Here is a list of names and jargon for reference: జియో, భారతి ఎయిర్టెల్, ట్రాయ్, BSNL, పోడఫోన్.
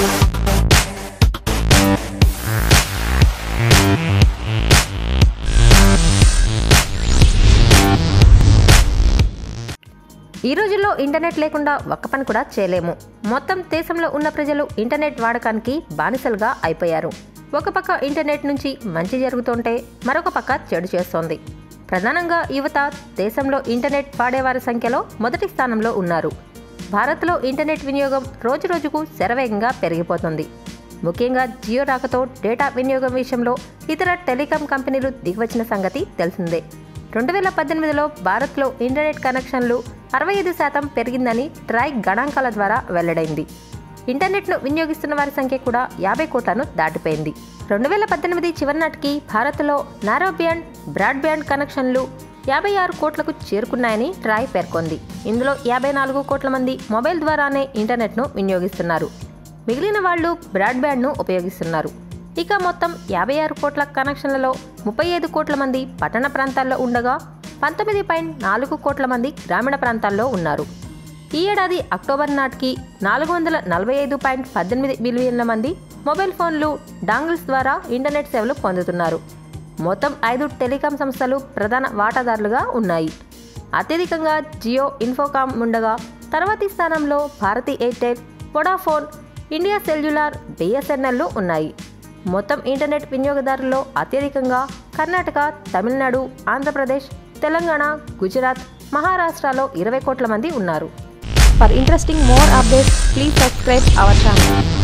ఈ రోజుల్లో ఇంటర్నెట్ లేకుండా ఒక్క పని కూడా చేయలేము. మొత్తం దేశంలో ఉన్న ప్రజలు ఇంటర్నెట్ వాడకానికి బానిసలుగా అయిపోయారు. ఒక పక్క ఇంటర్నెట్ నుంచి మంచి జరుగుతుంటే మరొక పక్క చెడు చేస్తోంది. ప్రధానంగా యువత దేశంలో ఇంటర్నెట్ వాడేవారి సంఖ్యలో మొదటి స్థానంలో ఉన్నారు. భారత్లో ఇంటర్నెట్ వినియోగం రోజురోజుకు శరవేగంగా పెరిగిపోతుంది. ముఖ్యంగా జియో రాకతో డేటా వినియోగం విషయంలో ఇతర టెలికాం కంపెనీలు దిగివచ్చిన సంగతి తెలిసిందే. 2018లో భారత్లో ఇంటర్నెట్ కనెక్షన్లు 65% పెరిగిందని ట్రాయ్ గణాంకాల ద్వారా వెల్లడైంది. ఇంటర్నెట్ను వినియోగిస్తున్న వారి సంఖ్య కూడా 50 కోట్లను దాటిపోయింది. 2018 చివరి నాటికి భారత్లో నారోబ్యాండ్ బ్రాడ్బ్యాండ్ కనెక్షన్లు 56 కోట్లకు చేరుకున్నాయని ట్రాయ్ పేర్కొంది. ఇందులో 54 కోట్ల మంది మొబైల్ ద్వారానే ఇంటర్నెట్ను వినియోగిస్తున్నారు. మిగిలిన వాళ్ళు బ్రాడ్బ్యాండ్ను ఉపయోగిస్తున్నారు. ఇక మొత్తం 56 కోట్ల కనెక్షన్లలో 35 కోట్ల మంది పట్టణ ప్రాంతాల్లో ఉండగా 19.4 కోట్ల మంది గ్రామీణ ప్రాంతాల్లో ఉన్నారు. ఈ ఏడాది అక్టోబర్ నాటికి 445.18 బిలియన్ల మంది మొబైల్ ఫోన్లు, డాంగిల్స్ ద్వారా ఇంటర్నెట్ సేవలు పొందుతున్నారు. మొత్తం 5 టెలికాం సంస్థలు ప్రధాన వాటాదారులుగా ఉన్నాయి. అత్యధికంగా జియో, ఇన్ఫోకామ్ ఉండగా తర్వాతి స్థానంలో భారతి ఎయిర్టెల్, పోడఫోన్, India cellular, BSNLలు ఉన్నాయి. మొత్తం ఇంటర్నెట్ వినియోగదారుల్లో అత్యధికంగా కర్ణాటక, తమిళనాడు, ఆంధ్రప్రదేశ్, తెలంగాణ, గుజరాత్, మహారాష్ట్రలో 20 కోట్ల మంది ఉన్నారు. For interesting more updates please subscribe our channel.